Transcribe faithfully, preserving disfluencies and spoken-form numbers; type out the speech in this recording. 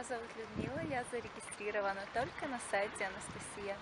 Меня зовут Людмила, я зарегистрирована только на сайте Анастасия.